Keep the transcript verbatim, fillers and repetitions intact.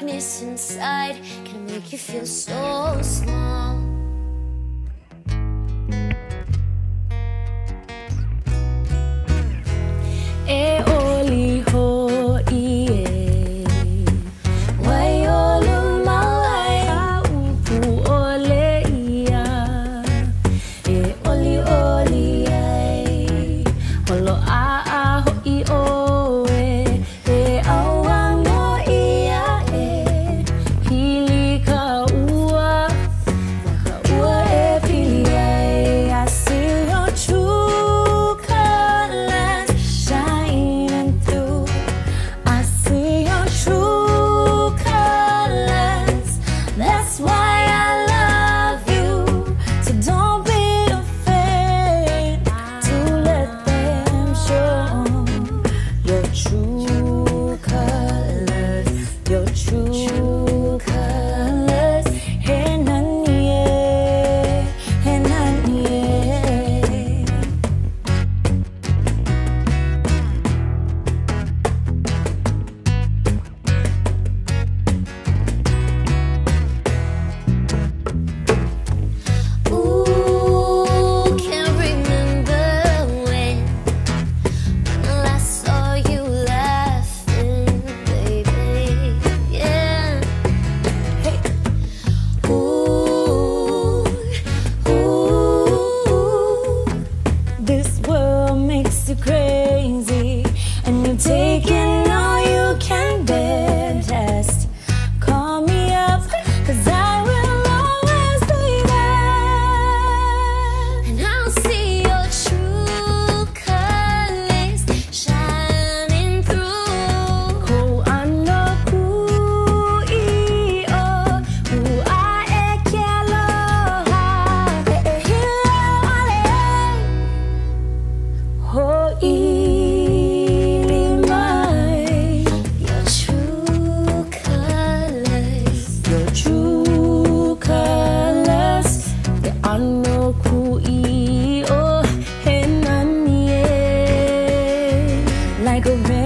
darkness inside can make you feel so small. Like a